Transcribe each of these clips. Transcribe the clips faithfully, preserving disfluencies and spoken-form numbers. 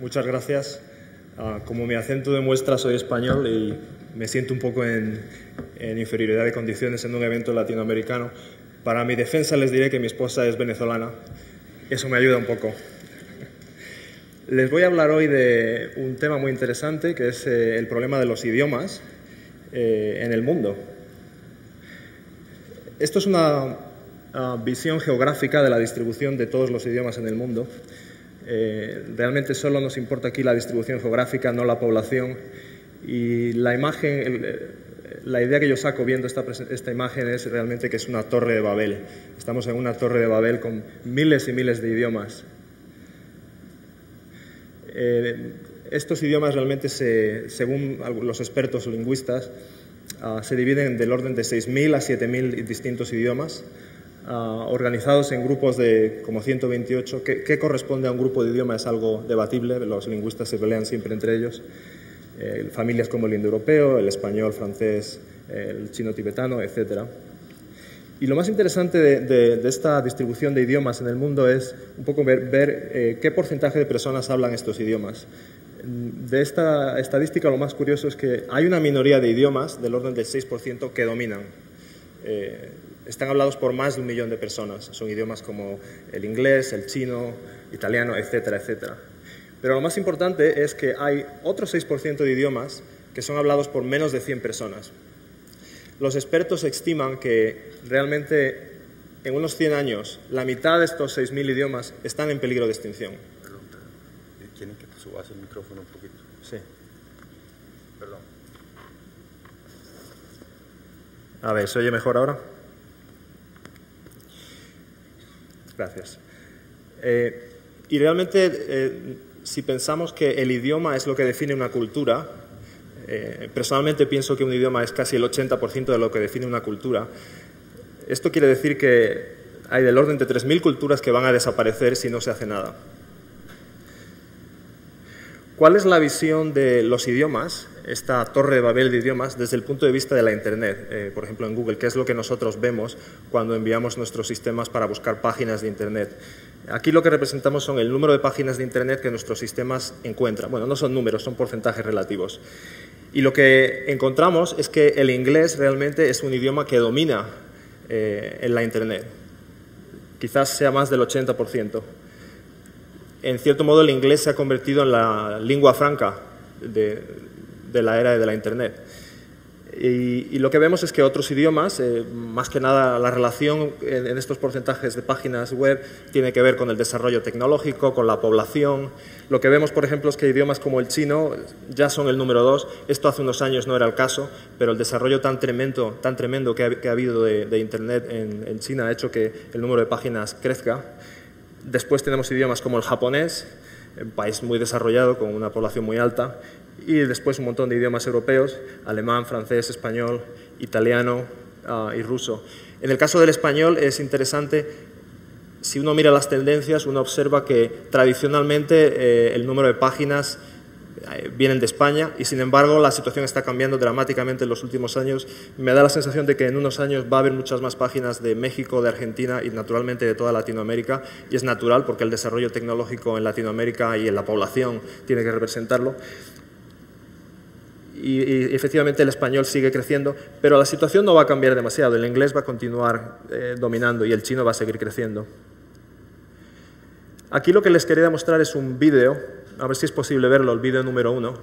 Muchas gracias. Como mi acento demuestra, soy español y me siento un poco en, en inferioridad de condiciones en un evento latinoamericano. Para mi defensa les diré que mi esposa es venezolana. Eso me ayuda un poco. Les voy a hablar hoy de un tema muy interesante, que es eh, el problema de los idiomas eh, en el mundo. Esto es una uh, visión geográfica de la distribución de todos los idiomas en el mundo. Eh, realmente solo nos importa aquí la distribución geográfica, no la población. Y la imagen, el, la idea que yo saco viendo esta, esta imagen es realmente que es una torre de Babel. Estamos en una torre de Babel con miles y miles de idiomas. Eh, estos idiomas realmente, se, según los expertos lingüistas, uh, se dividen del orden de seis mil a siete mil distintos idiomas, uh, organizados en grupos de como ciento veintiocho. ¿Qué, qué corresponde a un grupo de idiomas? Es algo debatible, los lingüistas se pelean siempre entre ellos. Eh, familias como el indoeuropeo, el español, francés, el chino tibetano, etcétera. Y lo más interesante de, de, de esta distribución de idiomas en el mundo es un poco ver, ver eh, qué porcentaje de personas hablan estos idiomas. De esta estadística lo más curioso es que hay una minoría de idiomas del orden del seis por ciento que dominan. Eh, están hablados por más de un millón de personas. Son idiomas como el inglés, el chino, italiano, etcétera, etcétera. Pero lo más importante es que hay otro seis por ciento de idiomas que son hablados por menos de cien personas. Los expertos estiman que realmente en unos cien años la mitad de estos seis mil idiomas están en peligro de extinción. Perdón, ¿quieren que subas el micrófono un poquito? Sí. Perdón. A ver, ¿se oye mejor ahora? Gracias. Eh, y realmente, eh, si pensamos que el idioma es lo que define una cultura, Eh, personalmente pienso que un idioma es casi el ochenta por ciento de lo que define una cultura. Esto quiere decir que hay del orden de tres mil culturas que van a desaparecer si no se hace nada. ¿Cuál es la visión de los idiomas, esta torre de Babel de idiomas, desde el punto de vista de la Internet? Eh, por ejemplo, en Google, ¿qué es lo que nosotros vemos cuando enviamos nuestros sistemas para buscar páginas de Internet? Aquí lo que representamos son el número de páginas de Internet que nuestros sistemas encuentran. Bueno, no son números, son porcentajes relativos. Y lo que encontramos es que el inglés realmente es un idioma que domina eh, en la Internet. Quizás sea más del ochenta por ciento. En cierto modo, el inglés se ha convertido en la lengua franca de, de la era de la Internet. Y, y lo que vemos es que otros idiomas, eh, más que nada la relación en, en estos porcentajes de páginas web tiene que ver con el desarrollo tecnológico, con la población. Lo que vemos, por ejemplo, es que idiomas como el chino ya son el número dos. Esto hace unos años no era el caso, pero el desarrollo tan tremendo, tan tremendo que, ha, que ha habido de, de Internet en, en China ha hecho que el número de páginas crezca. Después tenemos idiomas como el japonés, un país muy desarrollado con una población muy alta, y después un montón de idiomas europeos, alemán, francés, español, italiano uh, y ruso. En el caso del español es interesante, si uno mira las tendencias, uno observa que tradicionalmente eh, el número de páginas eh, vienen de España y, sin embargo, la situación está cambiando dramáticamente en los últimos años. Me da la sensación de que en unos años va a haber muchas más páginas de México, de Argentina y, naturalmente, de toda Latinoamérica. Y es natural porque el desarrollo tecnológico en Latinoamérica y en la población tiene que representarlo. Y, y efectivamente el español sigue creciendo, pero la situación no va a cambiar demasiado. El inglés va a continuar eh, dominando y el chino va a seguir creciendo. Aquí lo que les quería mostrar es un vídeo, a ver si es posible verlo, el vídeo número uno,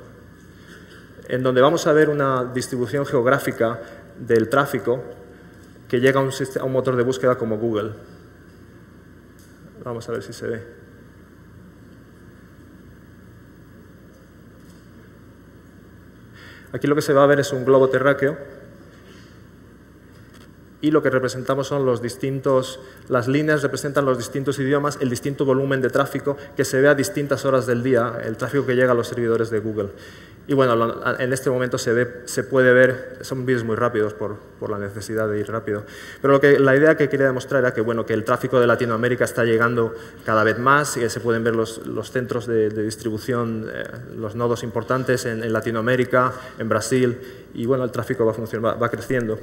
en donde vamos a ver una distribución geográfica del tráfico que llega a un, a un motor de búsqueda como Google. Vamos a ver si se ve. Aquí lo que se va a ver es un globo terráqueo y lo que representamos son los distintos, las líneas representan los distintos idiomas, el distinto volumen de tráfico que se ve a distintas horas del día, el tráfico que llega a los servidores de Google. Y bueno, en este momento se ve, se puede ver, son vídeos muy rápidos por, por la necesidad de ir rápido, pero lo que, la idea que quería demostrar era que, bueno, que el tráfico de Latinoamérica está llegando cada vez más, y se pueden ver los, los centros de, de distribución, eh, los nodos importantes en, en Latinoamérica, en Brasil, y bueno, el tráfico va, a funcionar, va, va creciendo.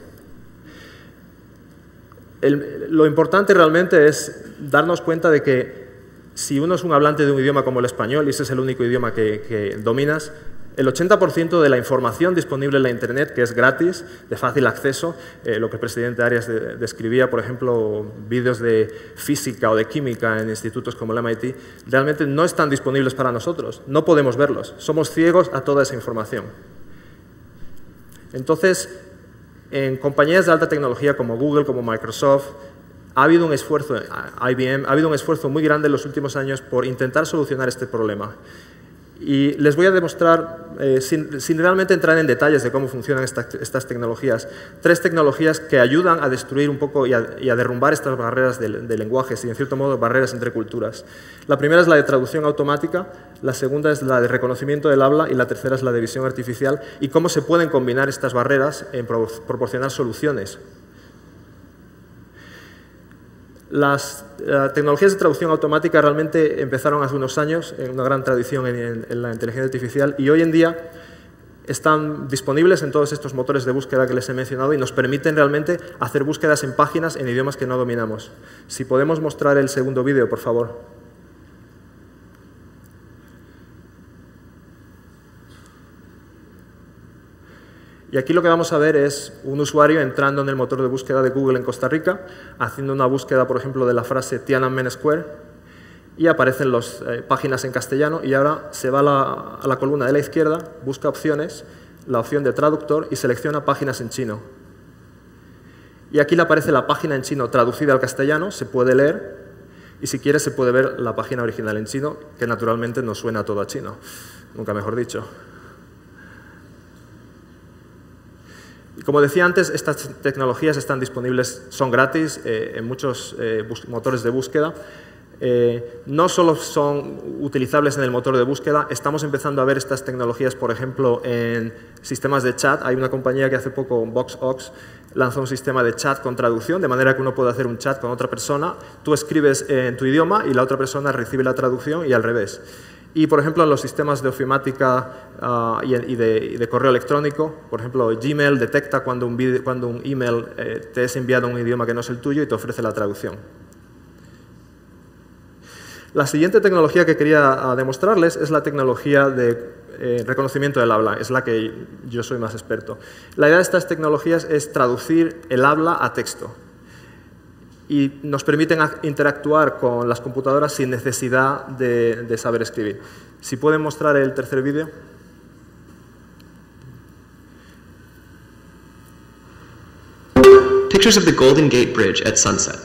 El, lo importante realmente es darnos cuenta de que si uno es un hablante de un idioma como el español, y ese es el único idioma que, que dominas, el ochenta por ciento de la información disponible en la Internet, que es gratis, de fácil acceso, eh, lo que el presidente Arias de, describía, por ejemplo, vídeos de física o de química en institutos como el M I T, realmente no están disponibles para nosotros, no podemos verlos, somos ciegos a toda esa información. Entonces, en compañías de alta tecnología como Google, como Microsoft, ha habido un esfuerzo, I B M, ha habido un esfuerzo muy grande en los últimos años por intentar solucionar este problema. Y les voy a demostrar, eh, sin, sin realmente entrar en detalles de cómo funcionan esta, estas tecnologías, tres tecnologías que ayudan a destruir un poco y a, y a derrumbar estas barreras de, de lenguajes y, en cierto modo, barreras entre culturas. La primera es la de traducción automática, la segunda es la de reconocimiento del habla y la tercera es la de visión artificial y cómo se pueden combinar estas barreras en pro, proporcionar soluciones. Las uh, tecnologías de traducción automática realmente empezaron hace unos años en una gran tradición en, en, en la inteligencia artificial y hoy en día están disponibles en todos estos motores de búsqueda que les he mencionado y nos permiten realmente hacer búsquedas en páginas en idiomas que no dominamos. Si podemos mostrar el segundo vídeo, por favor. Y aquí lo que vamos a ver es un usuario entrando en el motor de búsqueda de Google en Costa Rica, haciendo una búsqueda, por ejemplo, de la frase Tiananmen Square, y aparecen las eh, páginas en castellano, y ahora se va a la, a la columna de la izquierda, busca opciones, la opción de traductor, y selecciona páginas en chino. Y aquí le aparece la página en chino traducida al castellano, se puede leer, y si quiere se puede ver la página original en chino, que naturalmente no suena todo a chino, nunca mejor dicho. Como decía antes, estas tecnologías están disponibles, son gratis eh, en muchos eh, motores de búsqueda. Eh, no solo son utilizables en el motor de búsqueda, estamos empezando a ver estas tecnologías, por ejemplo, en sistemas de chat. Hay una compañía que hace poco, Voxox, lanzó un sistema de chat con traducción, de manera que uno puede hacer un chat con otra persona. Tú escribes en tu idioma y la otra persona recibe la traducción y al revés. Y, por ejemplo, en los sistemas de ofimática uh, y, y, de, y de correo electrónico, por ejemplo, Gmail detecta cuando un, video, cuando un email eh, te es enviado en un idioma que no es el tuyo y te ofrece la traducción. La siguiente tecnología que quería uh, demostrarles es la tecnología de eh, reconocimiento del habla, es la que yo soy más experto. La idea de estas tecnologías es traducir el habla a texto. Y nos permiten interactuar con las computadoras sin necesidad de, de saber escribir. Si pueden mostrar el tercer vídeo. Pictures of the Golden Gate Bridge at sunset.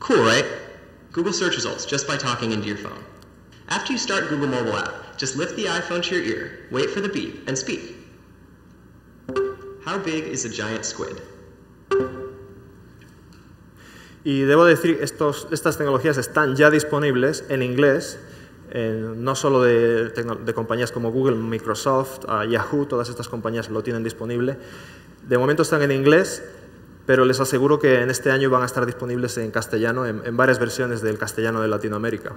Cool, right? Google search results just by talking into your phone. After you start Google mobile app, just lift the iPhone to your ear, wait for the beep, and speak. How big is a giant squid? Y debo decir, estos, estas tecnologías están ya disponibles en inglés, eh, no solo de, de compañías como Google, Microsoft, uh, Yahoo, todas estas compañías lo tienen disponible. De momento están en inglés, pero les aseguro que en este año van a estar disponibles en castellano, en, en varias versiones del castellano de Latinoamérica.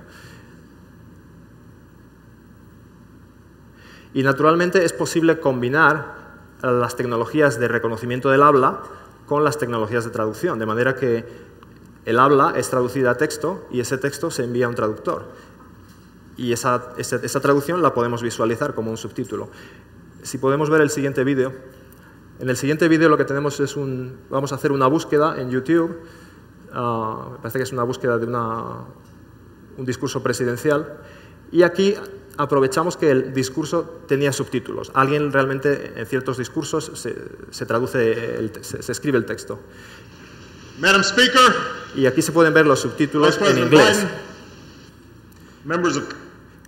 Y naturalmente es posible combinar las tecnologías de reconocimiento del habla con las tecnologías de traducción, de manera que el habla es traducida a texto y ese texto se envía a un traductor. Y esa, esa, esa traducción la podemos visualizar como un subtítulo. Si podemos ver el siguiente vídeo. En el siguiente vídeo lo que tenemos es un... Vamos a hacer una búsqueda en YouTube. Uh, me parece que es una búsqueda de una, un discurso presidencial. Y aquí aprovechamos que el discurso tenía subtítulos. Alguien realmente en ciertos discursos se, se traduce, el, se, se escribe el texto. Madam Speaker, y aquí se pueden ver los subtítulos en inglés. Biden,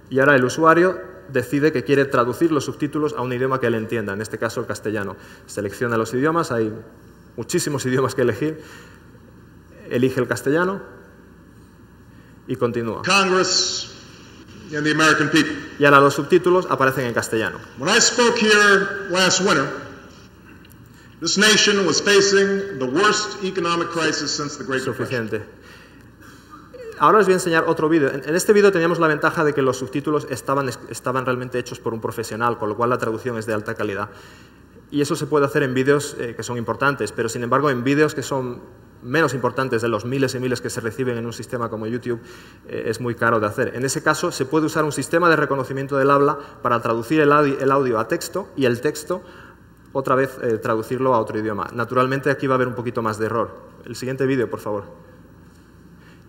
y ahora el usuario decide que quiere traducir los subtítulos a un idioma que él entienda, en este caso el castellano. Selecciona los idiomas, hay muchísimos idiomas que elegir. Elige el castellano y continúa. Congress. And the American people. Y ahora los subtítulos aparecen en castellano. When I spoke here last winter, this nation was facing the worst economic crisis since the Great Depression. Suficiente. Ahora os voy a enseñar otro vídeo. En este vídeo teníamos la ventaja de que los subtítulos estaban, estaban realmente hechos por un profesional, con lo cual la traducción es de alta calidad. y eso se puede hacer en vídeos eh, que son importantes, pero sin embargo en vídeos que son menos importantes, de los miles y miles que se reciben en un sistema como YouTube, eh, es muy caro de hacer. En ese caso se puede usar un sistema de reconocimiento del habla para traducir el audio, el audio a texto y el texto otra vez eh, traducirlo a otro idioma. Naturalmente aquí va a haber un poquito más de error. El siguiente vídeo, por favor.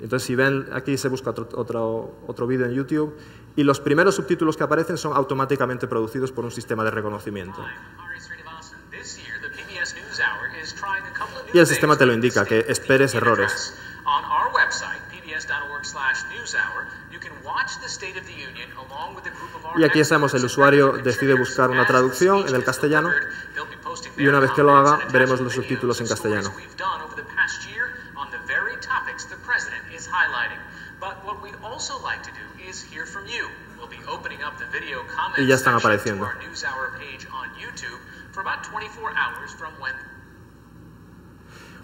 Entonces, si ven, aquí se busca otro, otro, otro vídeo en YouTube y los primeros subtítulos que aparecen son automáticamente producidos por un sistema de reconocimiento. Y el sistema te lo indica, que esperes errores. Y aquí estamos, el usuario decide buscar una traducción en el castellano y una vez que lo haga, veremos los subtítulos en castellano. Y ya están apareciendo.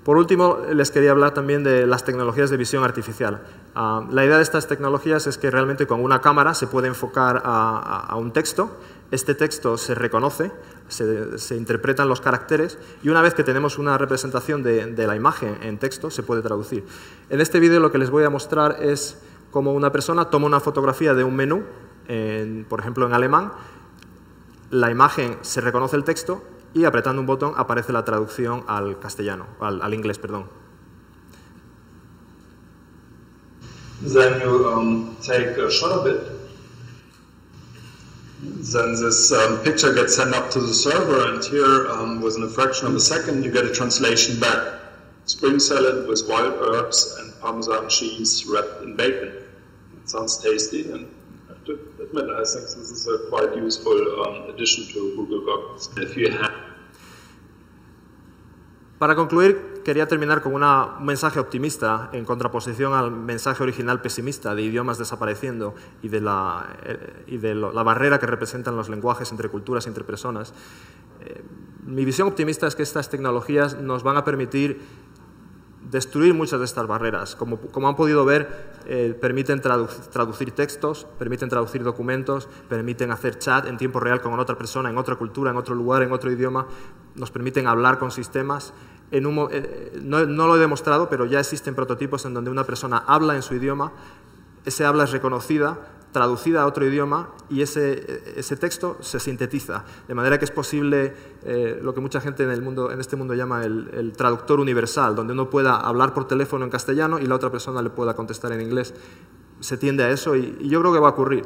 Por último, les quería hablar también de las tecnologías de visión artificial. Uh, la idea de estas tecnologías es que realmente con una cámara se puede enfocar a, a, a un texto. Este texto se reconoce, se, se interpretan los caracteres y una vez que tenemos una representación de, de la imagen en texto, se puede traducir. En este vídeo lo que les voy a mostrar es cómo una persona toma una fotografía de un menú, en, por ejemplo en alemán, la imagen se reconoce el texto y apretando un botón aparece la traducción al castellano, al, al inglés, perdón. Then you um, take a shot of it. Then this um, picture gets sent up to the server, and here, um, within a fraction of a second, you get a translation back. Spring salad with wild herbs and Parmesan cheese wrapped in bacon. It sounds tasty, and I have to admit, I think this is a quite useful um, addition to Google Docs. If you have. Para concluir, quería terminar con una, un mensaje optimista en contraposición al mensaje original pesimista de idiomas desapareciendo y de la, eh, y de lo, la barrera que representan los lenguajes entre culturas y entre personas. Eh, mi visión optimista es que estas tecnologías nos van a permitir destruir muchas de estas barreras. Como, como han podido ver, eh, permiten traduc- traducir textos, permiten traducir documentos, permiten hacer chat en tiempo real con otra persona, en otra cultura, en otro lugar, en otro idioma, nos permiten hablar con sistemas. En un, eh, no, no lo he demostrado, pero ya existen prototipos en donde una persona habla en su idioma, ese habla es reconocida, traducida a otro idioma y ese, ese texto se sintetiza. De manera que es posible eh, lo que mucha gente en, el mundo, en este mundo llama el, el traductor universal, donde uno pueda hablar por teléfono en castellano y la otra persona le pueda contestar en inglés. Se tiende a eso y, y yo creo que va a ocurrir.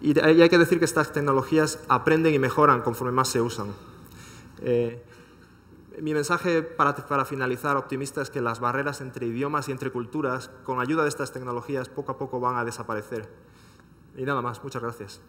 Y hay, y hay que decir que estas tecnologías aprenden y mejoran conforme más se usan. Eh, Mi mensaje para, para finalizar, optimista, es que las barreras entre idiomas y entre culturas, con ayuda de estas tecnologías, poco a poco van a desaparecer. Y nada más, muchas gracias.